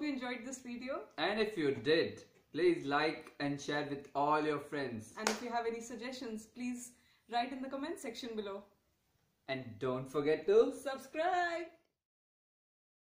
hope you enjoyed this video. And if you did, please like and share with all your friends. And if you have any suggestions, please write in the comment section below. And don't forget to subscribe.